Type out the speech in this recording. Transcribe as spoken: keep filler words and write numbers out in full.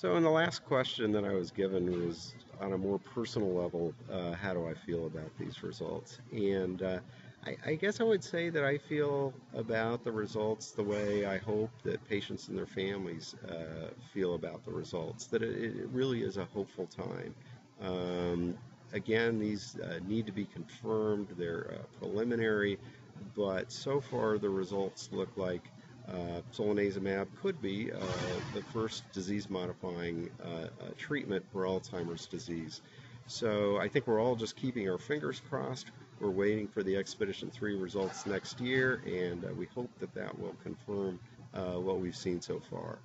So, and the last question that I was given was, on a more personal level, uh, how do I feel about these results? And uh, I, I guess I would say that I feel about the results the way I hope that patients and their families uh, feel about the results, that it, it really is a hopeful time. Um, again, these uh, need to be confirmed, they're uh, preliminary, but so far the results look like Uh, solanezumab could be uh, the first disease-modifying uh, uh, treatment for Alzheimer's disease. So I think we're all just keeping our fingers crossed. We're waiting for the Expedition three results next year, and uh, we hope that that will confirm uh, what we've seen so far.